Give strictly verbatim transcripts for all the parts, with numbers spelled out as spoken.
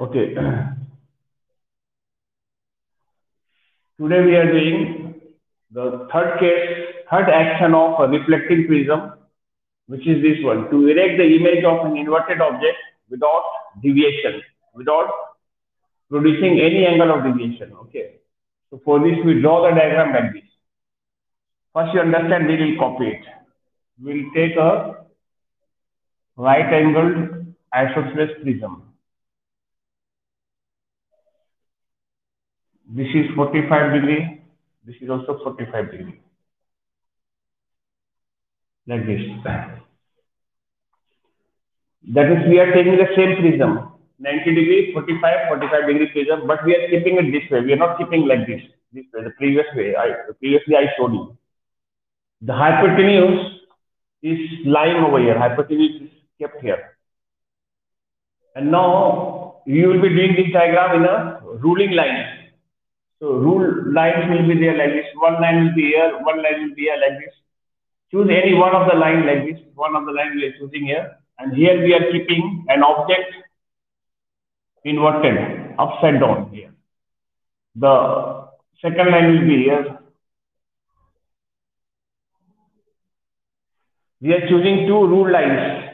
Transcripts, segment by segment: Okay. Today we are doing the third case, third action of a reflecting prism, which is this one: to erect the image of an inverted object without deviation, without producing any angle of deviation. Okay. So for this we draw the diagram like this. First, you understand, we will copy it. We will take a right-angled isosceles prism. This is forty-five degree. This is also forty-five degree. Like this. That is, we are taking the same prism, ninety degree, forty-five, forty-five degree prism, but we are keeping it this way. We are not keeping like this. This way, the previous way. I previously I showed you. The hypotenuse is lying over here. Hypotenuse is kept here. And now you will be doing this diagram in a ruling line. So rule lines will be there like this. One line will be here, one line will be here like this. Choose any one of the line like this. One of the line we are choosing here, and here we are keeping an object inverted, upside down here. The second line will be here. We are choosing two rule lines.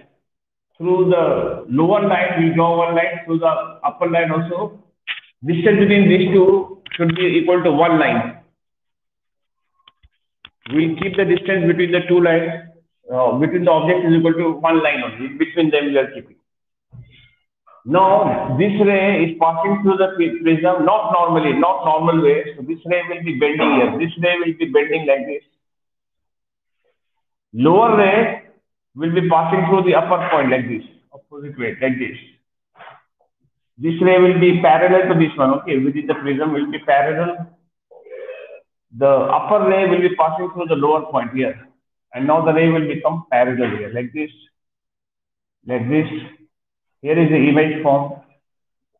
Through the lower line, we draw one line. Through the upper line also. Distance between these two should be equal to one line. We'll keep the distance between the two lines, uh, between the objects is equal to one line only. Between them we are keeping. Now this ray is passing through the prism, not normally, not normal way. So this ray will be bending here. This ray will be bending like this. Lower ray will be passing through the upper point like this, opposite way, like this. This ray will be parallel to this one, okay, within the prism will be parallel. The upper ray will be passing through the lower point here. And now the ray will become parallel here, like this, like this. Here is the image form,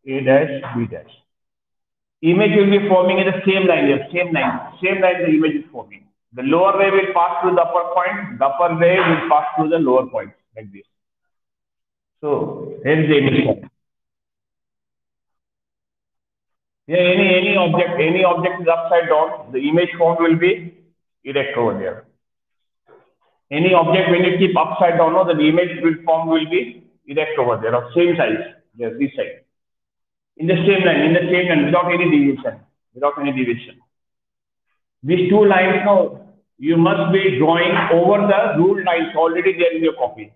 A dash, B dash. Image will be forming in the same line here, same line, same line the image is forming. The lower ray will pass through the upper point, the upper ray will pass through the lower point, like this. So, here is the image form. Yeah, any any object, any object is upside down, the image form will be erect over there. Any object when you keep upside down, no, the image will form will be erect over there, of same size. Yes, this side. In the same line, in the same line, without any deviation, without any deviation. These two lines now, you must be drawing over the ruled lines already there in your copy.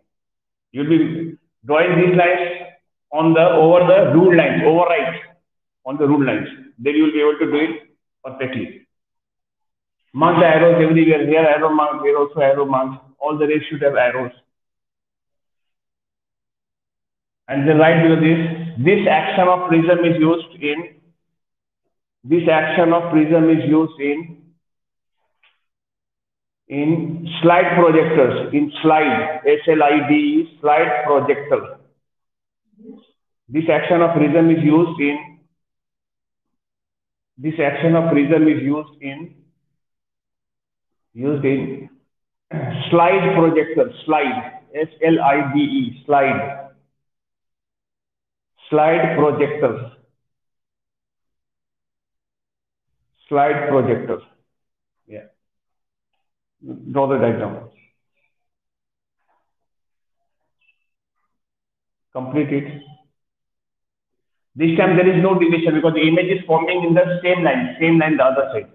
You'll be drawing these lines on the over the ruled lines, override. On the rule lines, then you will be able to do it perfectly. Mark the arrows everywhere. Here arrow mark, here also arrow mark. All the rays should have arrows. And then right below this, this action of prism is used in. This action of prism is used in. In slide projectors, in slide, S L I D E, slide projector. This action of prism is used in. This action of prism is used in used in slide projector, slide, S L I D E, slide, slide projector, slide projector. Yeah, draw the diagram, complete it. This time there is no deviation because the image is forming in the same line, same line the other side.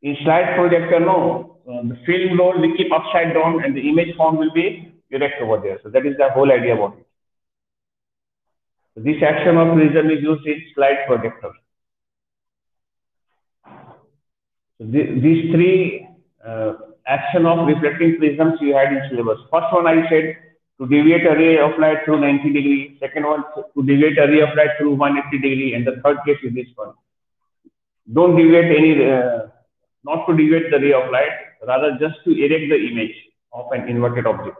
In slide projector, no, um, the film roll we keep upside down and the image form will be erect over there. So that is the whole idea about it. So this action of prism is used in slide projector. So th these three uh, action of reflecting prisms you had in syllabus. First one I said, to deviate a ray of light through ninety degree, second one to deviate a ray of light through one hundred eighty degree, and the third case is this one. Don't deviate any, uh, not to deviate the ray of light, rather just to erect the image of an inverted object.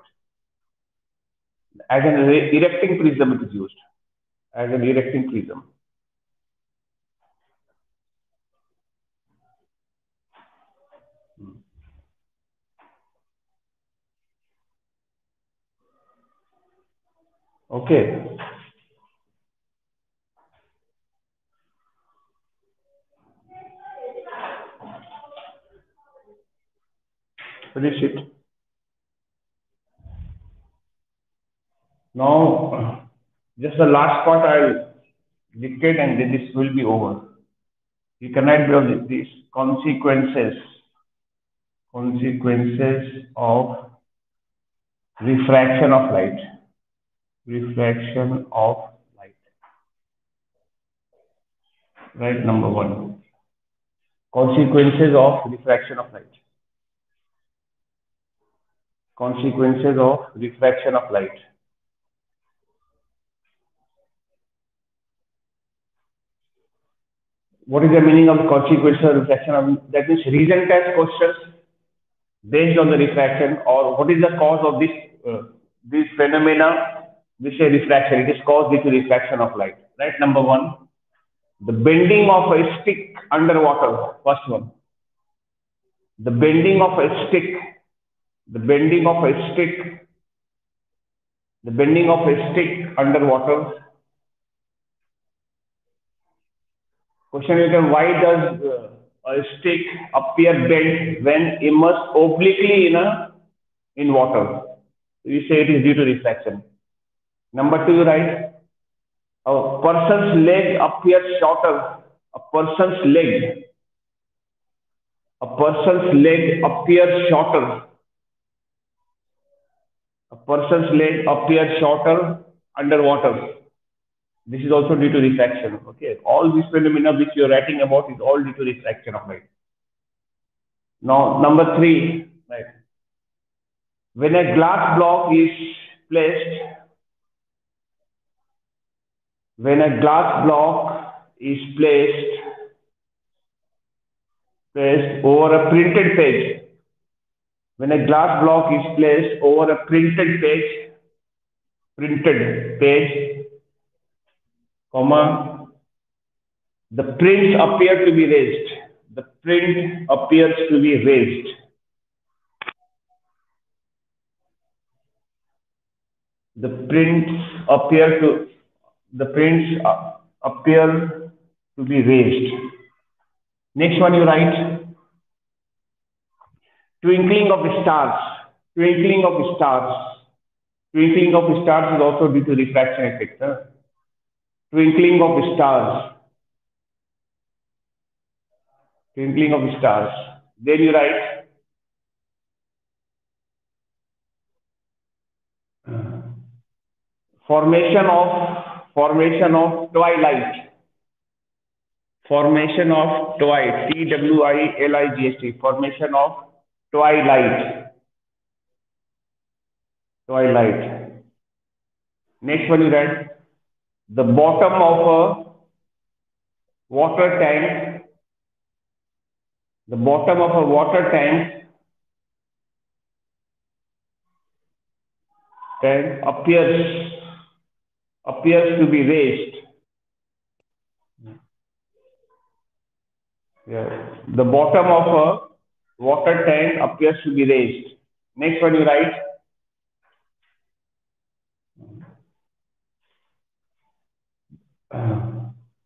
As an erecting prism it is used, as an erecting prism. Okay, publish it. Now, just the last part I'll dictate, and then this will be over. You cannot be of these consequences, consequences of refraction of light, refraction of light. Right, number one, consequences of refraction of light. Consequences of refraction of light. What is the meaning of consequences of refraction? Of, that means recent test questions based on the refraction, or what is the cause of this uh, this phenomena which is refraction? It is caused due to refraction of light. Right, number one, the bending of a stick underwater. First one, the bending of a stick, the bending of a stick, the bending of a stick underwater. Question is, why does uh, a stick appear bent when immersed obliquely in a in water? You say it is due to refraction. Number two, right? A person's leg appears shorter. A person's leg. A person's leg appears shorter. A person's leg appears shorter underwater. This is also due to refraction. Okay, all these phenomena which you are writing about is all due to refraction of light. Now, number three, right? When a glass block is placed, when a glass block is placed, placed over a printed page, when a glass block is placed over a printed page, printed page. Comma, the prints appear to be raised. The print appears to be raised. The prints appear to the prints appear to be raised. Next one you write. Twinkling of the stars. Twinkling of the stars. Twinkling of the stars is also due to refraction effect. Huh? Twinkling of stars, twinkling of stars. Then you write formation of formation of twilight, formation of twilight, T W I L I G H T, formation of twilight, twilight. Next one you write. The bottom of a water tank, the bottom of a water tank, tank appears appears to be raised. Yeah. The bottom of a water tank appears to be raised. Next one you write.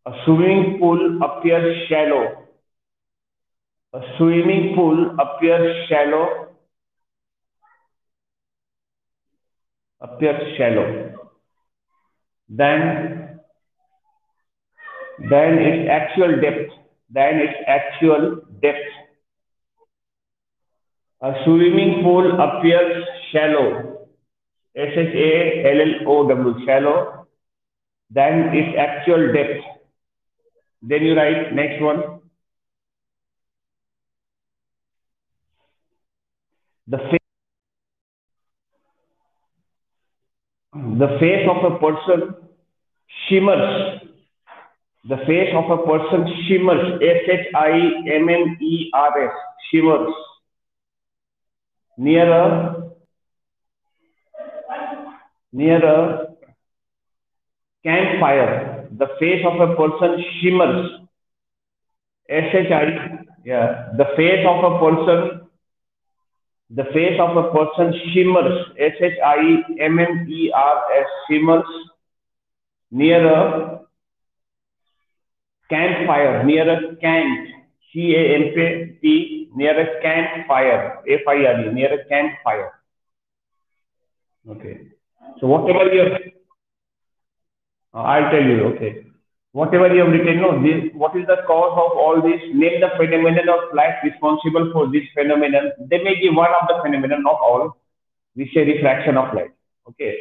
A swimming pool appears shallow. A swimming pool appears shallow. Appears shallow. Then, then its actual depth. Then its actual depth. A swimming pool appears shallow. S H A L L O W. Shallow. Than its actual depth. Then you write next one. The face, the face of a person shimmers. The face of a person shimmers. S H I M M E R S. Shimmers. Near a, near a campfire, the face of a person shimmers. S H I, yeah, the face of a person, the face of a person shimmers. S H I M M E R S, shimmers. Near a campfire, near a camp, C A M P, nearest camp fire, F I R E, nearest camp fire. Okay. So whatever you have, uh, I'll tell you. Okay. Whatever you have written, no, this, what is the cause of all this? Name the phenomenon of life responsible for this phenomenon. They may give one of the phenomena, not all. We say refraction of light. Okay.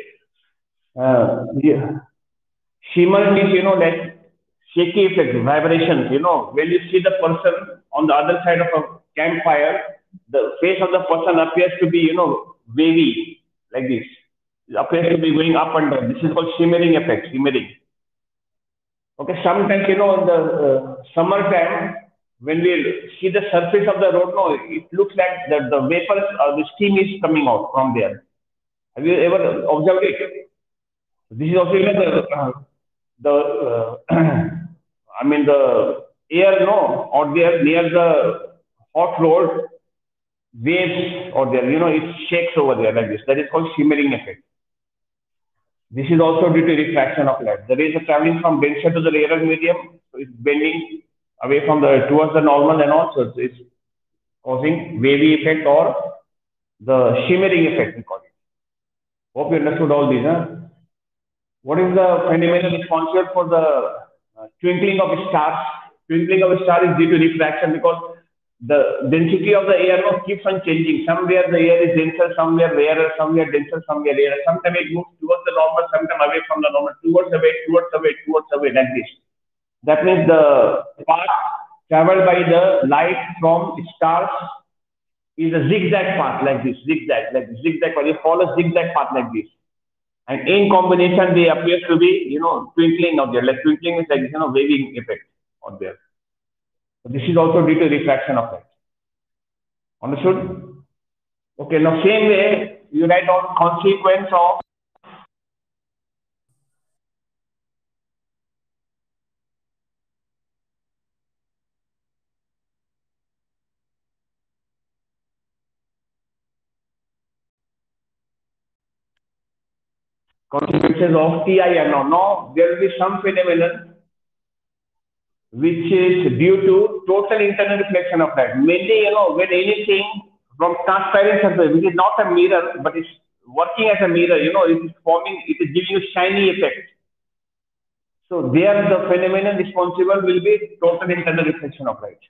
Uh, yeah. Shimmer means, you know, like shaky effect, vibrations. You know, when you see the person on the other side of a campfire, the face of the person appears to be, you know, wavy like this. It appears to be going up and down. This is called shimmering effect. Shimmering. Okay, sometimes, you know, in the uh, summertime, when we see the surface of the road, no, it looks like that the vapors or the steam is coming out from there. Have you ever observed it? This is also, you know, the, uh, the uh, I mean, the air, no, or there near the hot road, waves, or there, you know, it shakes over there like this. That is called shimmering effect. This is also due to refraction of light. The rays are traveling from denser to the rarer medium, so it's bending away from the towards the normal, and also it's causing wavy effect or the shimmering effect, we call it. Hope you understood all these, huh? What is the phenomenon responsible for the twinkling of stars? Twinkling of stars is due to refraction, because the density of the air now keeps on changing. Somewhere the air is denser, somewhere rarer, somewhere denser, somewhere rarer. Sometimes it moves towards the normal, sometimes away from the normal, towards away, towards away, towards away, like this. That means the path traveled by the light from stars is a zigzag path, like this, zigzag, like this, zigzag path. You follow a zigzag path like this. And in combination, they appear to be, you know, twinkling out there. Like twinkling is like, you know, waving effect out there. This is also due to refraction of light. Understood? Okay, now same way you write on consequence of consequences of T I R. Now, now there will be some phenomenon which is due to total internal reflection of light. Mainly, you know, when anything from transparent surface, which is not a mirror, but it's working as a mirror, you know, it is forming, it is giving you shiny effect. So there the phenomenon responsible will be total internal reflection of light.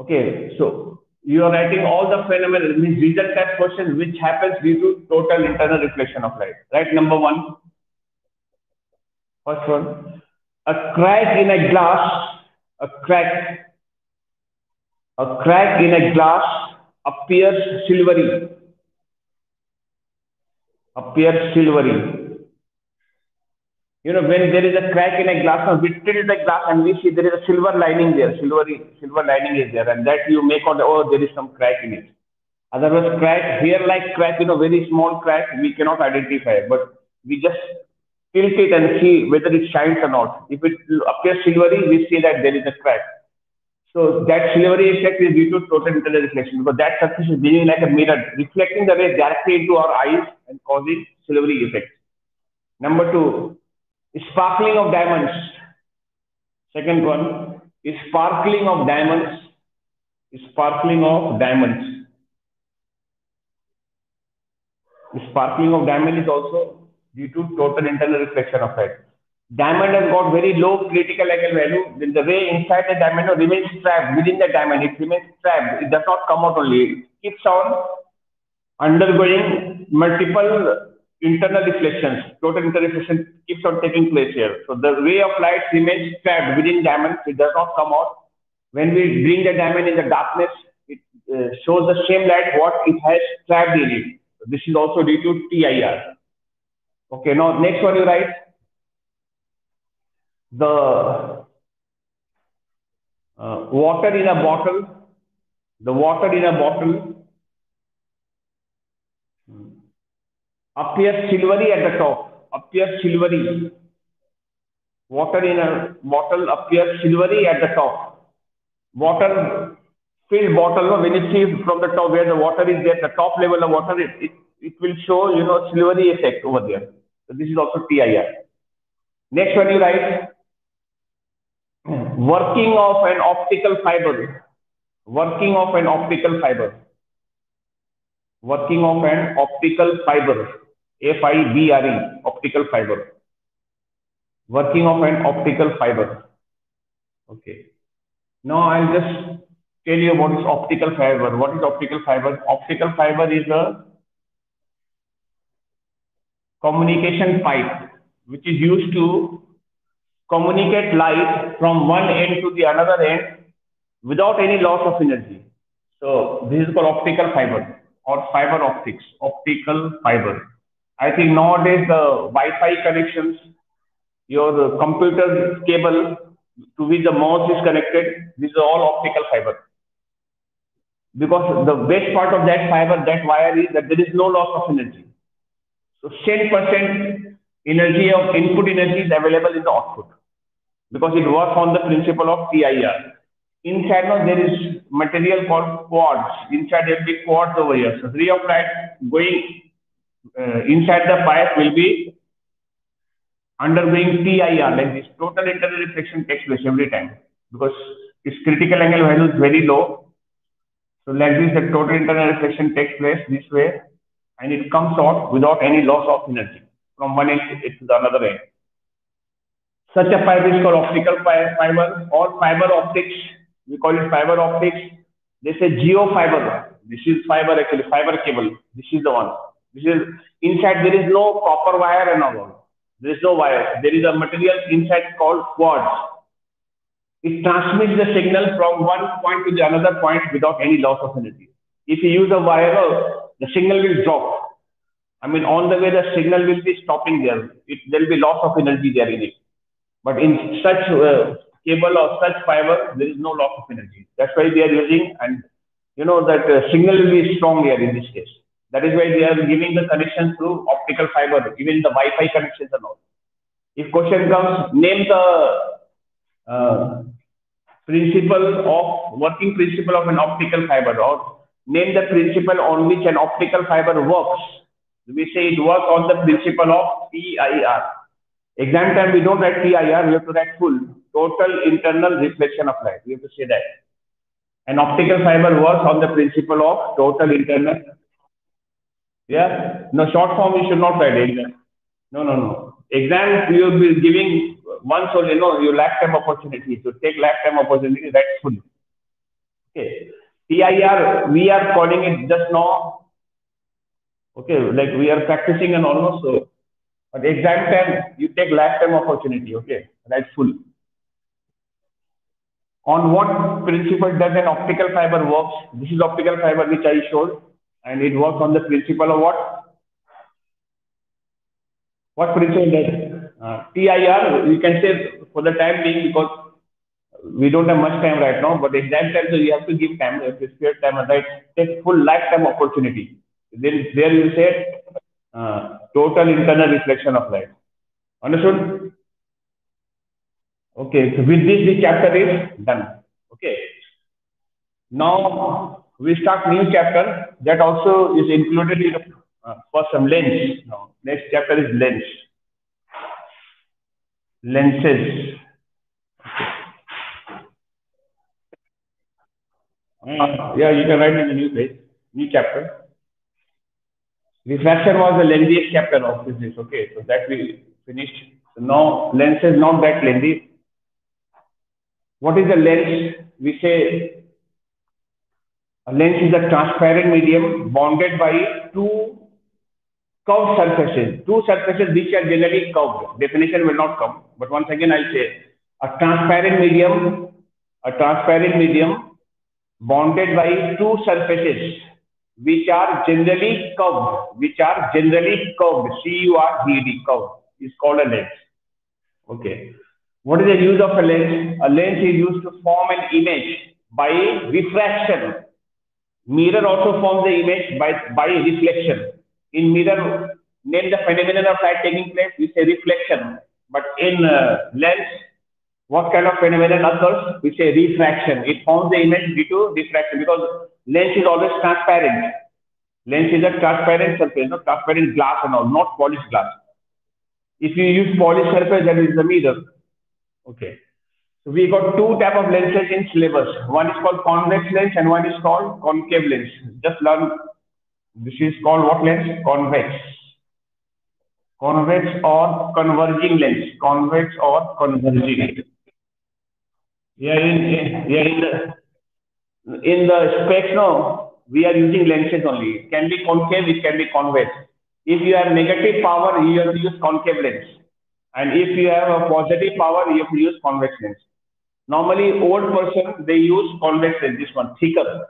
Okay, so you are writing all the phenomena, means result type question, which happens due to total internal reflection of light. Right, number one. First one. A crack in a glass, a crack, a crack in a glass appears silvery, appears silvery. You know, when there is a crack in a glass, we tilt the glass and we see there is a silver lining there, silvery, silver lining is there, and that you make out, oh, there is some crack in it. Otherwise, crack, here like crack, you know, very small crack, we cannot identify, but we just tilt it and see whether it shines or not. If it appears silvery, we see that there is a crack. So that silvery effect is due to total internal reflection, because that surface is being like a mirror, reflecting the rays directly into our eyes and causing silvery effect. Number two, sparkling of diamonds. Second one is sparkling of diamonds. Sparkling of diamonds. Sparkling of diamonds is also due to total internal reflection of light. Diamond has got very low critical angle value. Then the ray inside the diamond remains trapped within the diamond. It remains trapped. It does not come out only. It keeps on undergoing multiple internal reflections. Total internal reflection keeps on taking place here. So the ray of light remains trapped within diamond. It does not come out. When we bring the diamond in the darkness, it uh, shows the same light what it has trapped in it. So this is also due to T I R. Okay, now next one you write the uh, water in a bottle, the water in a bottle appears silvery at the top, appears silvery, water in a bottle appears silvery at the top, water filled bottle, when you see from the top where the water is there, the top level of water, it, it, it will show, you know, silvery effect over there. So this is also T I R. Next one you write, working of an optical fiber. working of an optical fiber, working of an optical fiber, F I B R E, optical fiber, working of an optical fiber. Okay, now I'll just tell you what is optical fiber. What is optical fiber? Optical fiber is a communication pipe which is used to communicate light from one end to the another end without any loss of energy. So this is called optical fiber or fiber optics, optical fiber. I think nowadays the Wi-Fi connections, your computer cable to which the mouse is connected, these are all optical fiber. Because the best part of that fiber, that wire, is that there is no loss of energy. So ten percent energy of input energy is available in the output, because it works on the principle of T I R. Inside now there is material called quartz. Inside there will be quartz over here. So ray of light going uh, inside the pipe will be undergoing T I R, like this, total internal reflection takes place every time, because its critical angle value is very low. So like this, the total internal reflection takes place this way, and it comes out without any loss of energy from one end to the another end. Such a fiber is called optical fiber or fiber optics. We call it fiber optics. They say geo fiber. This is fiber actually, fiber cable. This is the one. This is inside. There is no copper wire and all. There is no wire. There is a material inside called quartz. It transmits the signal from one point to the another point without any loss of energy. If you use a wire, the signal will drop. I mean, on the way the signal will be stopping there. It, there will be loss of energy there in it. But in such uh, cable or such fiber, there is no loss of energy. That's why they are using, and you know that uh, signal will be strong here in this case. That is why they are giving the connection through optical fiber, even the Wi-Fi connections and all. If question comes, name the uh, principle of working principle of an optical fiber, or name the principle on which an optical fiber works. We say it works on the principle of T I R. Exam time, we don't write T I R, we have to write full, total internal reflection of light. We have to say that. An optical fiber works on the principle of total internal. Yeah, no, short form you should not write exam. No, no, no. Exam, you will be giving once only, no, you lack time opportunity. So take lack time opportunity, write full. Okay. T I R, we are calling it just now. Okay, like we are practicing and almost so. But exam time, you take lifetime opportunity, okay, right, full. On what principle does an optical fiber works? This is optical fiber which I showed, and it works on the principle of what? What principle does? Uh, T I R, you can say for the time being, because we don't have much time right now, but exam time, so you have to give time, if you spare time, right, take full lifetime opportunity. Then there you say, Uh, total internal reflection of light. Understood? Okay, so with this the chapter is done. Okay, now we start new chapter that also is included in uh, for some lens. Now next chapter is lens, lenses. Okay. Uh, yeah, you can write in the new page, new chapter. Refraction was the lengthiest chapter of physics. Okay, so that we finished. So now lens is not that lengthy. What is a lens? We say a lens is a transparent medium bounded by two curved surfaces. Two surfaces which are generally curved. Definition will not come, but once again I'll say a transparent medium, a transparent medium bounded by two surfaces which are generally curved, which are generally curved, C U R V E D, curved, is called a lens. Okay. What is the use of a lens? A lens is used to form an image by refraction. Mirror also forms the image by, by reflection. In mirror, name the phenomenon of light taking place, we say reflection. But in uh, lens, what kind of phenomenon occurs? We say refraction. It forms the image due to refraction, because lens is always transparent. Lens is a transparent surface, no, transparent glass and all, not polished glass. If you use polished surface, that is the mirror. Okay. we got two type of lenses in syllabus. One is called convex lens and one is called concave lens. Just learn. This is called what lens? Convex. Convex or converging lens. Convex or converging. Yeah, in, in yeah in the in the specs now we are using lenses only. It can be concave, it can be convex. If you have negative power, you have to use concave lens, and if you have a positive power, you have to use convex lens. Normally, old person they use convex lens. This one thicker,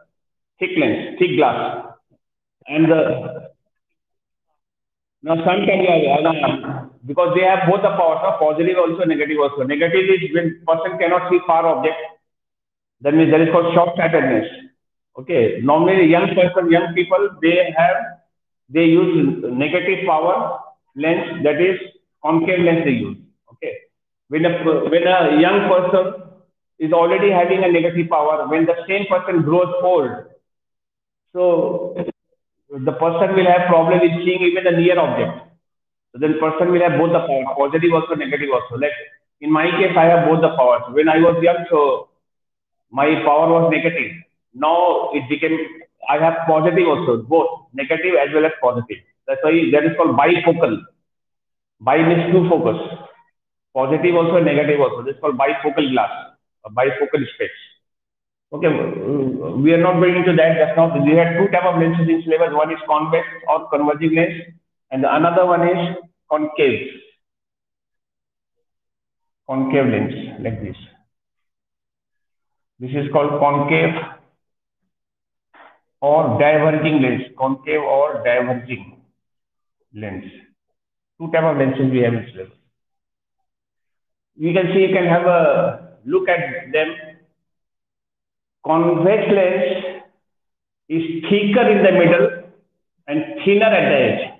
thick lens, thick glass, and the now sometimes yeah, because they have both the powers, no? Positive also, negative also. Negative is when person cannot see far object. That means that is called short-sightedness. Okay, normally young person, young people they have. They use negative power lens, that is concave lens they use. Okay, when a when a young person is already having a negative power, when the same person grows old, so the person will have problem with seeing even the near object. So then person will have both the power, positive also, negative also. Like in my case, I have both the powers. When I was young, so my power was negative. Now it became I have positive also, both negative as well as positive. That's why that is called bifocal. Bi means two focus, positive also and negative also. This is called bifocal glass, or bifocal specs. Okay, we are not going into that just now. We had two type of lenses in syllabus. One is convex or converging lens, and the another one is concave. Concave lens, like this. This is called concave or diverging lens, concave or diverging lens. Two type of lenses we have in syllabus. You can see, you can have a look at them. Convex lens is thicker in the middle and thinner at the edge.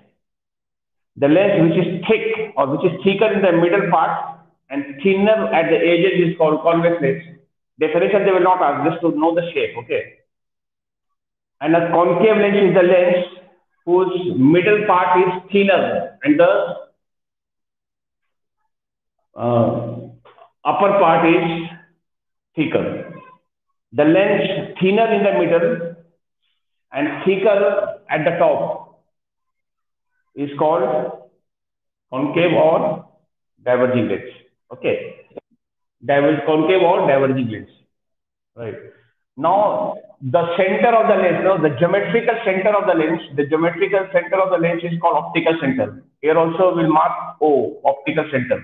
The lens which is thick or which is thicker in the middle part and thinner at the edges is called convex lens. Definition they will not ask, just to know the shape. Okay. And a concave lens is the lens whose middle part is thinner and the uh, upper part is thicker. The lens thinner in the middle and thicker at the top is called concave or diverging lens. Okay, diverging concave or diverging lens, right? Now the center of the lens, no, the geometrical center of the lens, the geometrical center of the lens is called optical center. Here also we'll mark O, optical center.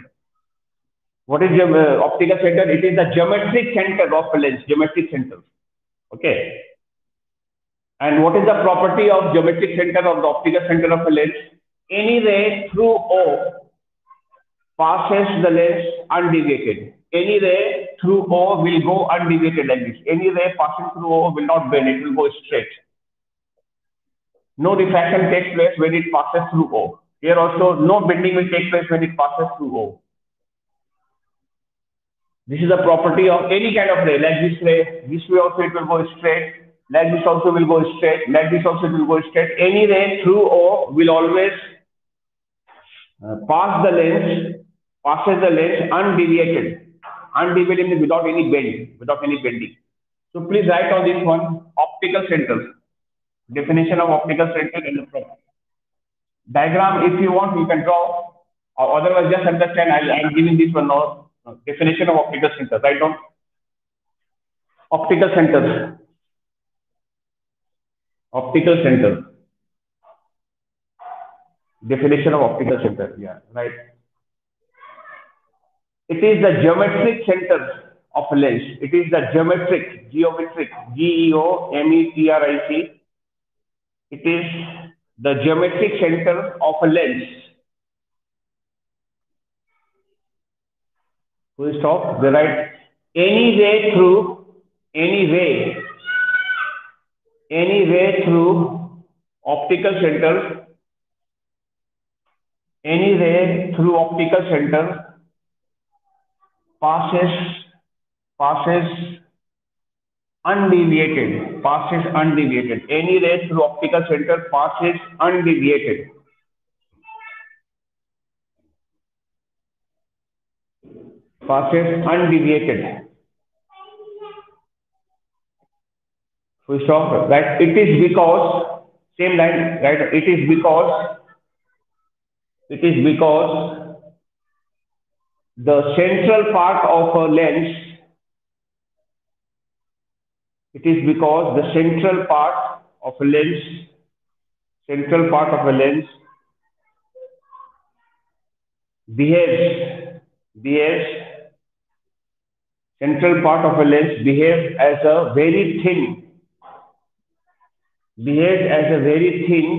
What is your uh, optical center? It is the geometric center of a lens, geometric center. Okay. And what is the property of geometric center of the optical center of a lens? Any ray through O passes the lens undeviated. Any ray through O will go undeviated like this. Any ray passing through O will not bend; it will go straight. No diffraction takes place when it passes through O. Here also, no bending will take place when it passes through O. This is a property of any kind of ray. Like this ray, this way also it will go straight. Like this also will go straight. Like this also it will go straight. Any ray through O will always uh, pass the lens, passes the lens undeviated. Undeviated without any bending, without any bending. So please write on this one optical center. Definition of optical center in the problem. Diagram, if you want, you can draw, or otherwise just understand. I'll, I'm giving this one now. Definition of optical center. Write down optical center. Optical center. Definition of optical center. Yeah, right. It is the geometric center of a lens. It is the geometric, geometric, G E O M E T R I C. It is the geometric center of a lens. Full stop. We write any ray through, any ray, any ray through optical center, any ray through optical center. passes passes undeviated passes undeviated any ray through optical center passes undeviated. Fastest undeviated है, full stop, right. It is because, same line, right, it is because it is because the central part of a lens, it is because the central part of a lens, central part of a lens behaves, behaves, central part of a lens behaves as a very thin, behaves as a very thin,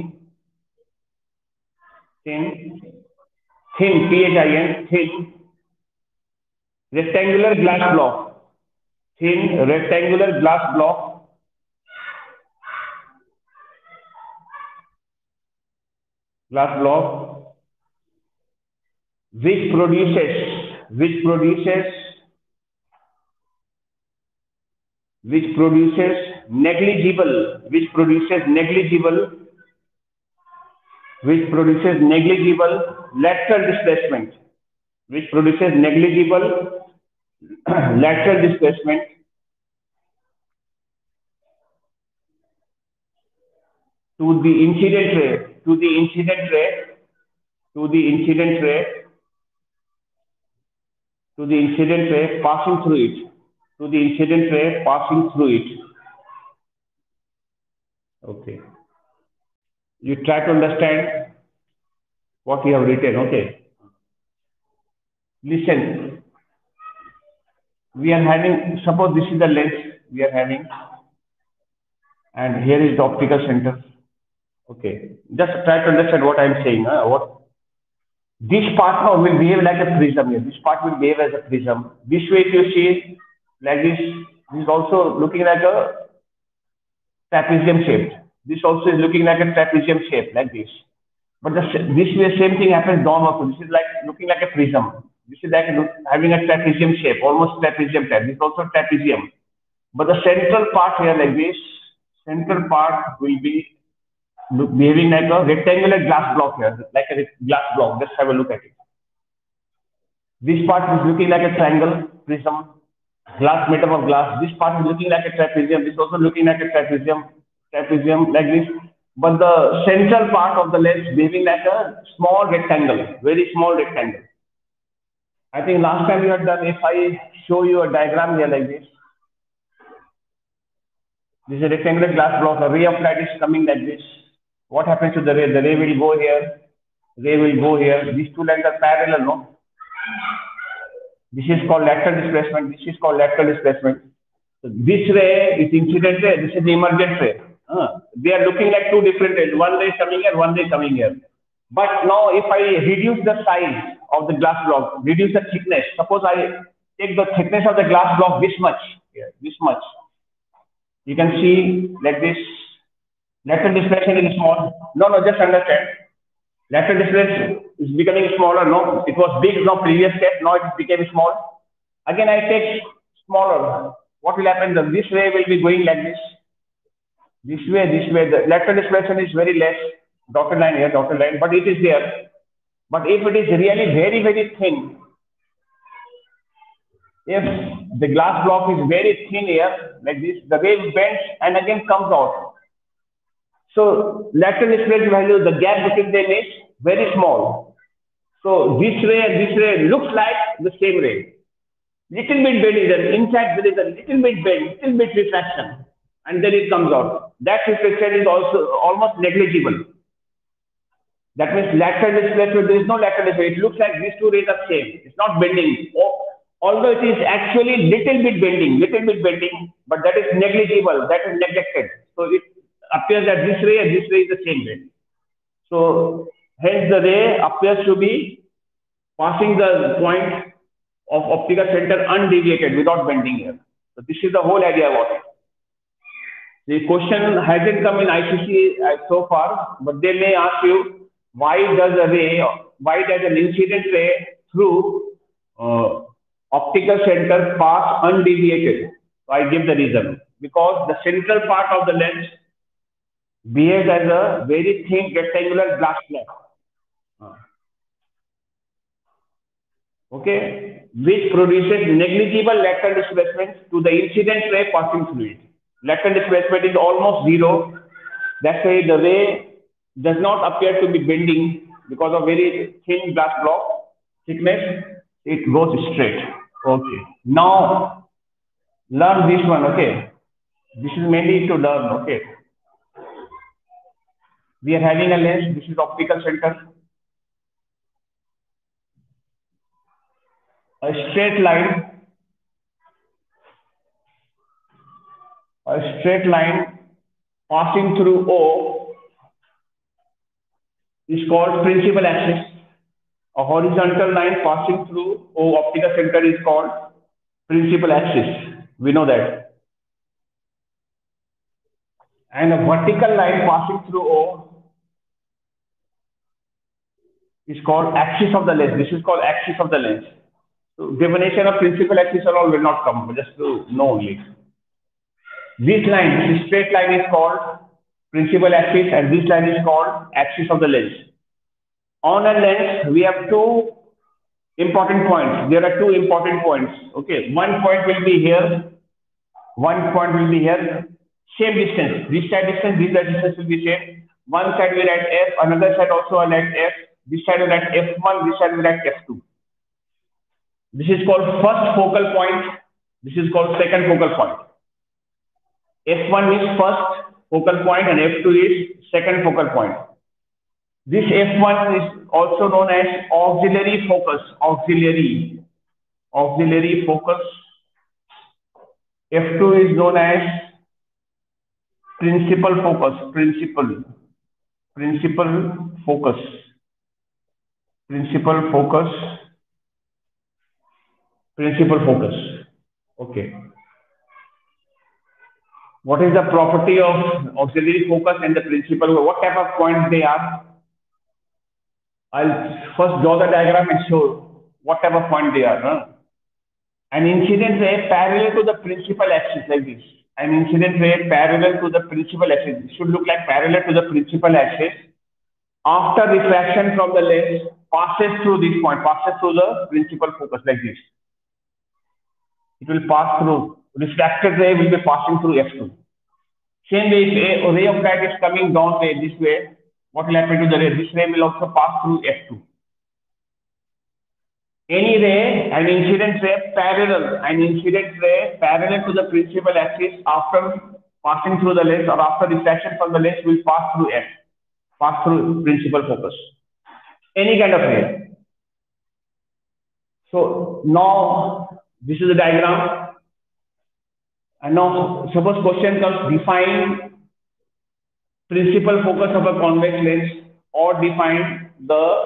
thin, thin, T H I N, thin rectangular glass block, thin rectangular glass block glass block which produces which produces which produces negligible which produces negligible which produces negligible lateral displacement which produces negligible lateral displacement to the incident ray to the incident ray to the incident ray to the incident ray passing through it to the incident ray passing through it. Okay, you try to understand what we have written. Okay, listen, we are having, suppose this is the lens we are having, and here is the optical center. Okay, just try to understand what I am saying. Huh? What this part now will behave like a prism here. This part will behave as a prism. This way, if you see like this, this is also looking like a trapezium shape. This also is looking like a trapezium shape, like this. But the, this way, same thing happens down also. This is like looking like a prism. This is like look, having a trapezium shape, almost trapezium type. This is also trapezium. But the central part here, like this, central part will be look, behaving like a rectangular glass block here, like a glass block. Let's have a look at it. This part is looking like a triangle prism, glass made up of glass. This part is looking like a trapezium. This is also looking like a trapezium. trapezium like this, but the central part of the lens behaving like a small rectangle, very small rectangle. I think last time you had done, if I show you a diagram here like this, this is a rectangular glass block, a ray of light is coming like this. What happens to the ray? The ray will go here, ray will go here. These two lines are parallel, no? This is called lateral displacement, this is called lateral displacement. So this ray is incident ray, this is the emergent ray. Uh, they are looking like two different rays. One ray coming here, one ray coming here. But now, if I reduce the size of the glass block, reduce the thickness. Suppose I take the thickness of the glass block this much, yeah, this much. You can see like this. Lateral displacement is small. No, no, just understand. Lateral displacement is becoming smaller. No, it was big. No, previous step. Now it became small. Again, I take smaller. What will happen? Then this ray will be going like this. This way, this way. The lateral displacement is very less. Dotted line here, dotted line, but it is there. But if it is really very, very thin, if the glass block is very thin here, like this, the ray bends and again comes out. So lateral displacement value, the gap between them is very small. So this ray and this ray looks like the same ray. Little bit bend is there. In fact, there is a little bit bend, little bit refraction, and then it comes out. That refraction is also almost negligible. That means lateral displacement. There is no lateral displacement. It looks like these two rays are same. It's not bending. Although it is actually little bit bending, little bit bending, but that is negligible. That is neglected. So it appears that this ray and this ray is the same ray. So hence the ray appears to be passing the point of optical center undeviated, without bending here. So this is the whole idea about it. The question hasn't come in I C C so far, but they may ask you, why does a ray, why does an incident ray through uh, optical center pass undeviated? So I give the reason. Because the central part of the lens behaves as a very thin rectangular glass block. Okay. which produces negligible lateral displacements to the incident ray passing through it. Lateral displacement is almost zero. That's why the ray does not appear to be bending because of very thin glass block thickness. It goes straight. Okay. Now learn this one. Okay. This is mainly to learn. Okay. We are having a lens. This is optical center. A straight line. A straight line passing through O is called principal axis. A horizontal line passing through O optical center is called principal axis. We know that. And a vertical line passing through O is called axis of the lens. This is called axis of the lens. So definition of principal axis and all will not come, but just to know only. This line, this straight line, is called principal axis, and this line is called axis of the lens. On a lens, we have two important points. There are two important points. Okay, one point will be here, one point will be here. Same distance. This side distance, this side distance will be same. One side we write f, another side also I write f. This side we write f one, this side we write f two. This is called first focal point. This is called second focal point. F one is first focal point and F two is second focal point. This F one is also known as auxiliary focus. Auxiliary, auxiliary focus. F two is known as principal focus. Principal, principal focus. Principal focus. Principal focus. Okay. What is the property of auxiliary focus and the principal? What type of points they are? I'll first draw the diagram and show what type of point they are. Huh? An incident ray parallel to the principal axis, like this. An incident ray parallel to the principal axis. It should look like parallel to the principal axis. After refraction from the lens, passes through this point, passes through the principal focus, like this. It will pass through. Refracted ray will be passing through F two. Same way, if a ray of light is coming down way this way, what will happen to the ray? This ray will also pass through F two. Any ray, an incident ray parallel, an incident ray parallel to the principal axis after passing through the lens or after refraction from the lens will pass through F, pass through principal focus. Any kind of ray. So now this is the diagram. And now, suppose question comes, define principal focus of a convex lens or define the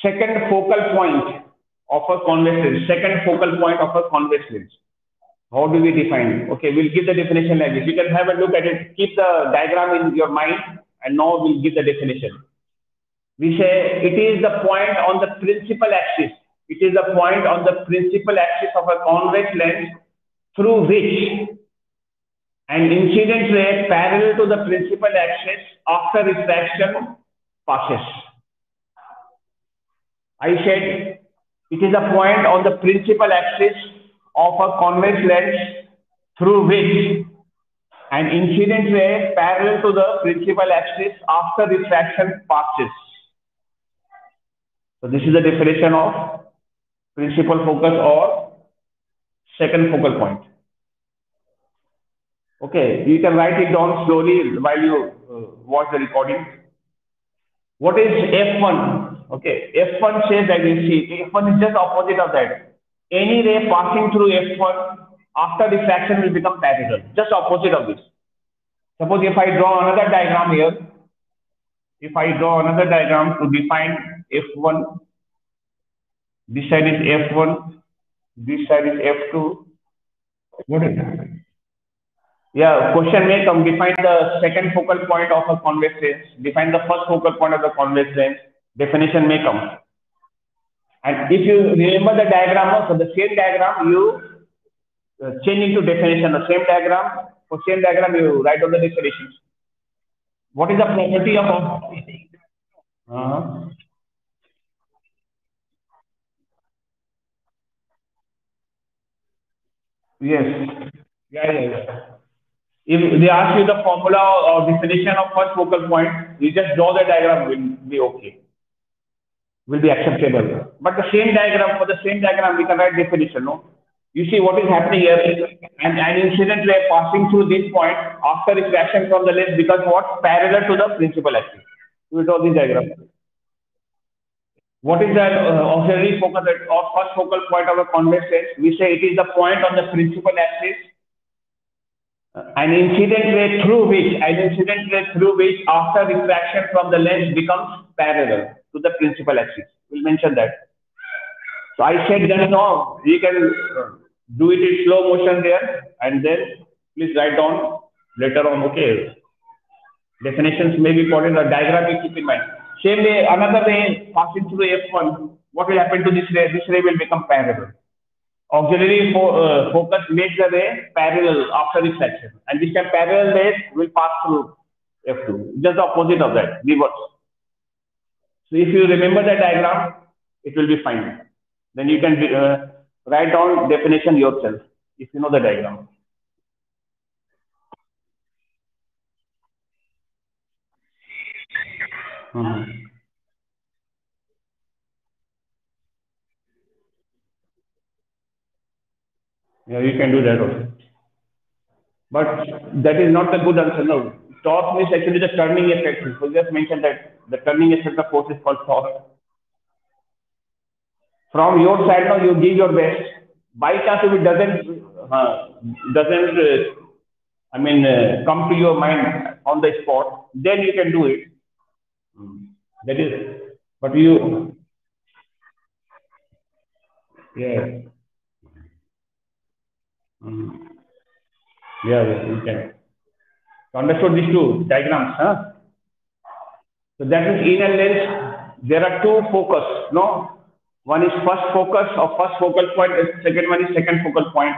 second focal point of a convex lens, second focal point of a convex lens. How do we define it? Okay, we'll give the definition like this. You can have a look at it, keep the diagram in your mind, and now we'll give the definition. We say it is the point on the principal axis. It is the point on the principal axis of a convex lens through which an incident ray parallel to the principal axis after refraction passes. I said it is a point on the principal axis of a convex lens through which an incident ray parallel to the principal axis after refraction passes. So this is the definition of principal focus or second focal point. Okay, you can write it down slowly while you uh, watch the recording. What is F one? Okay, F one says that you see, F one is just opposite of that. Any ray passing through F one after refraction will become parallel, just opposite of this. Suppose if I draw another diagram here, if I draw another diagram to define F one, this side is F one, this side is F two. What is that? Yeah, question may come. Define the second focal point of a convex lens. Define the first focal point of the convex lens. Definition may come. And if you remember the diagram also, the same diagram you change into definition. The same diagram, for same diagram you write down the definitions. What is the property of? Uh-huh. Yes. Yeah, yeah, yeah. If they ask you the formula or definition of first focal point, you just draw the diagram, will be okay, will be acceptable. But the same diagram, for the same diagram, we can write definition, no? You see what is happening here, and an incident wave passing through this point after refraction from the lens becomes what? Parallel to the principal axis. We draw this diagram. What is the uh, auxiliary focus or first focal point of a convex lens? We say it is the point on the principal axis, an incident ray through which, an incident ray through which after refraction from the lens becomes parallel to the principal axis. We'll mention that. So I said that now we can do it in slow motion there, and then please write down later on. Okay, definitions may be important. The diagram we keep in mind. Same way, another ray passing through F one. What will happen to this ray? This ray will become parallel. Auxiliary fo uh, focus makes the ray parallel after refraction, and this time parallel rays will pass through F two. Just the opposite of that, reverse. So if you remember the diagram, it will be fine. Then you can uh, write down definition yourself if you know the diagram. Mm-hmm. Yeah, you can do that also. But that is not the good answer. No, torque is actually the turning effect. So just mentioned that the turning effect of force is called torque. From your side now, you give your best. By chance if it doesn't uh, doesn't uh, I mean uh, come to your mind on the spot, then you can do it. Mm. That is, but you yeah mm. yeah you can understood these two diagrams, huh? So that is in a lens there are two focus, no? One is first focus or first focal point, and second one is second focal point,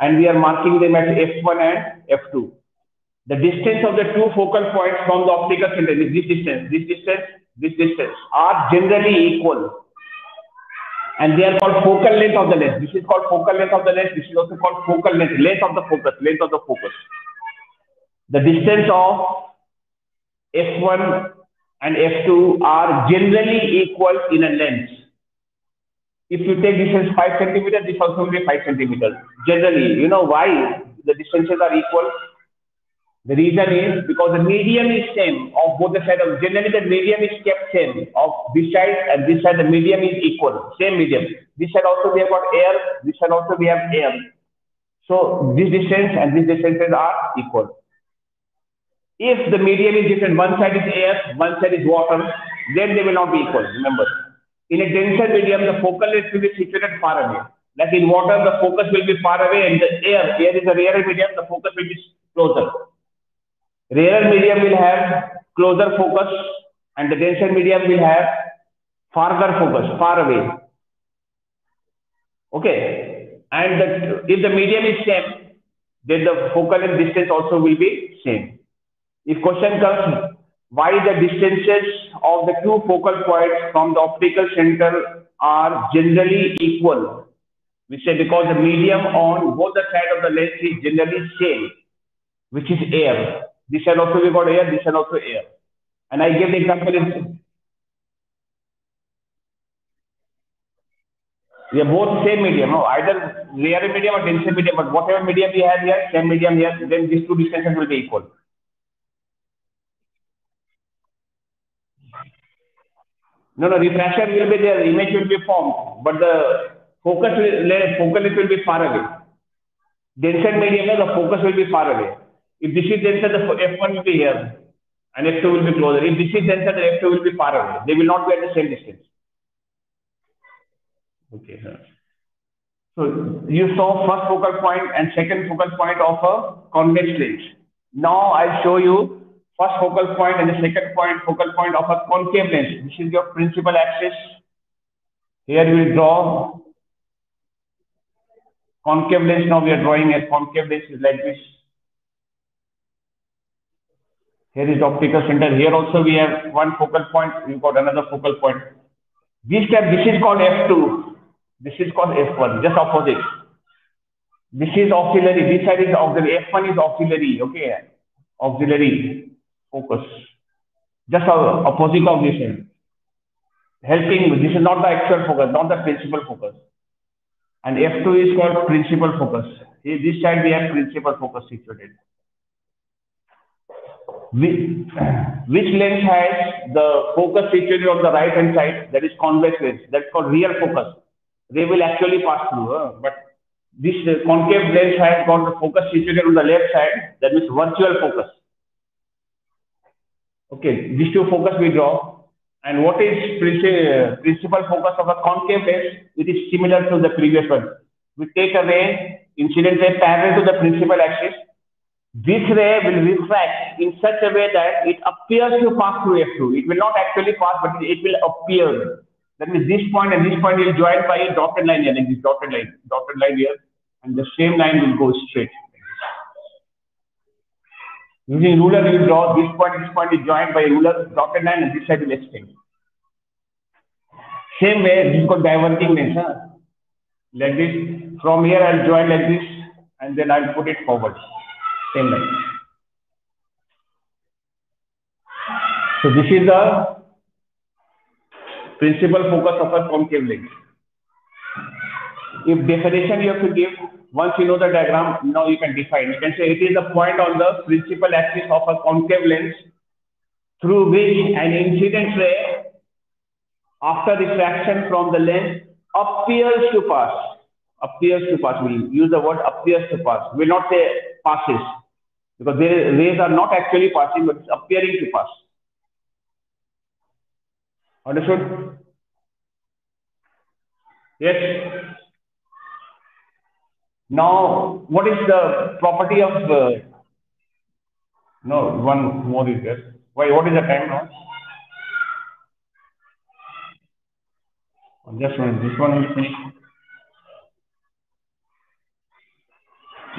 and we are marking them as F one and F two. The distance of the two focal points from the optical center, this distance, this distance, this distance, are generally equal, and they are called focal length of the lens. This is called focal length of the lens. This is also called focal length, length of the focus, length of the focus. The distance of F one and F two are generally equal in a lens. If you take distance five centimeters, this also will be five centimeters. Generally, you know why the distances are equal. The reason is because the medium is same of both the sides. Of generally, the medium is kept same of this side and this side. The medium is equal, same medium. This side also we have got air. This side also we have air. So this distance and these distances are equal. If the medium is different, one side is air, one side is water, then they will not be equal. Remember. In a denser medium, the focal length will be situated far away. Like in water, the focus will be far away, and the air, air is a rarer medium, the focus will be closer. Rarer medium will have closer focus, and the denser medium will have farther focus, far away. Okay, and the, if the medium is same, then the focal length distance also will be same. If question comes, why the distances of the two focal points from the optical center are generally equal? We say because the medium on both the side of the lens is generally same, which is air. This side also we got air, this side also air. And I give the example in they are both same medium, no? Either rarer medium or denser medium, but whatever medium we have here, same medium here, then these two distances will be equal. No, no, refraction will be there, image will be formed, but the focus length, focal length will be far away. Denser medium, the focus will be far away. If this is denser, the F one will be here, and F two will be closer. If this is denser, the F two will be far away. They will not be at the same distance. Okay, sir. So you saw first focal point and second focal point of a convex lens. Now I'll show you first focal point and the second point focal point of a concave lens. This is your principal axis. Here we will draw concave lens. Now we are drawing a concave lens is like this. Here is the optical center. Here also we have one focal point. We've got another focal point. This time this is called F two. This is called F one. Just opposite. This is auxiliary. This side is auxiliary. F one is auxiliary. Okay, auxiliary focus. Just opposite of this end. Helping. This is not the actual focus, not the principal focus. And F two is called principal focus. This side we have principal focus situated. Which, which lens has the focus situated on the right hand side? That is convex lens. That's called real focus. They will actually pass through, uh, but this uh, concave lens has got the focus situated on the left side. That means virtual focus. Okay, these two focus we draw. And what is principal focus of a concave lens? It is similar to the previous one. We take a ray, incident ray, parallel to the principal axis. This ray will refract in such a way that it appears to pass through F two. It will not actually pass, but it will appear. That means this point and this point will join by a dotted line here, like this dotted line, dotted line here, and the same line will go straight. Using ruler, you draw this point, this point is joined by a ruler, dotted line, and this side will extend. Same way, this is called diverging lens. Huh? Like this, from here I'll join like this, and then I'll put it forward. Same line. So this is the principal focus of a concave lens. If definition you have to give, once you know the diagram, now you can define. You can say it is the point on the principal axis of a concave lens through which an incident ray, after refraction from the lens, appears to pass. Appears to pass. We use the word appears to pass. We will not say passes, because the rays are not actually passing, but it's appearing to pass. Understood? Yes. Now, what is the property of uh, no one more is there? Why? What is the time now? Just one. This one is finished.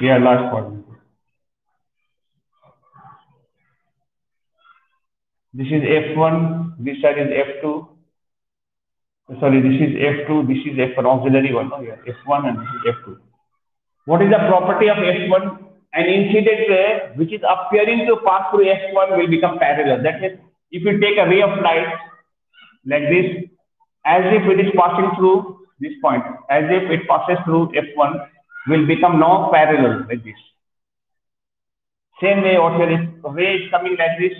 Yeah, last one. This is F one. This side is F two. Sorry, this is F two. This is F one, auxiliary one. No, yeah, F one and this is F two. What is the property of F one? An incident ray which is appearing to pass through F one will become parallel. That is, if you take a ray of light like this, as if it is passing through this point, as if it passes through F one, will become now parallel like this. Same way, what here is, ray is coming like this,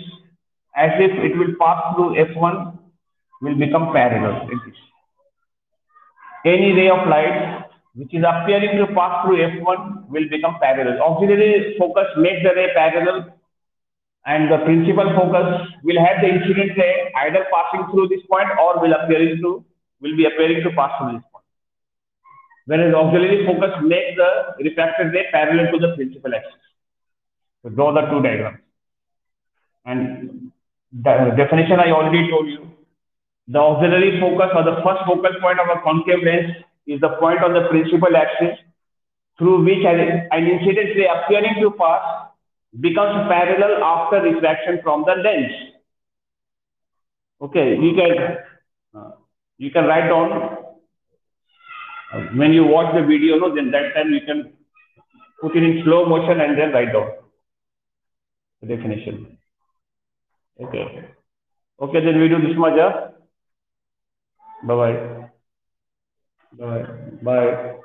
as if it will pass through F one, will become parallel like this. Any ray of light which is appearing to pass through F one will become parallel. Auxiliary focus makes the ray parallel, and the principal focus will have the incident ray either passing through this point or will appearing to will be appearing to pass through this point. Whereas auxiliary focus makes the refracted ray parallel to the principal axis. So those are two diagrams. And the definition I already told you. The auxiliary focus or the first focal point of a concave lens is the point on the principal axis through which an, an incident ray appearing to pass becomes parallel after refraction from the lens. Okay, you can you can write down when you watch the video. No, then that time you can put it in slow motion and then write down the definition. Okay, okay, then we do this much. Bye bye. Bye. Bye.